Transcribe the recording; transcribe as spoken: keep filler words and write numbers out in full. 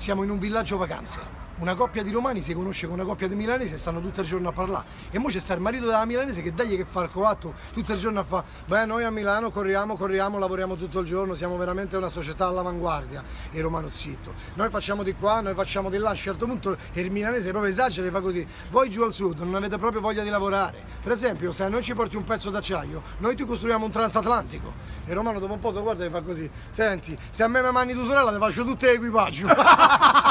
Siamo in un villaggio vacanze. Una coppia di romani si conosce con una coppia di milanesi e stanno tutto il giorno a parlare. E mo' c'è sta il marito della milanese che dagli che fa il coatto tutto il giorno a fa. Beh, noi a Milano corriamo, corriamo, lavoriamo tutto il giorno, siamo veramente una società all'avanguardia. E il romano zitto. Noi facciamo di qua, noi facciamo di là. A un certo punto il milanese proprio esagera e fa così. Voi giù al sud non avete proprio voglia di lavorare. Per esempio, se a noi ci porti un pezzo d'acciaio, noi ti costruiamo un transatlantico. E il romano dopo un po' ti guarda e fa così. Senti, se a me mi mangi tu sorella ti faccio tutto l'equipaggio.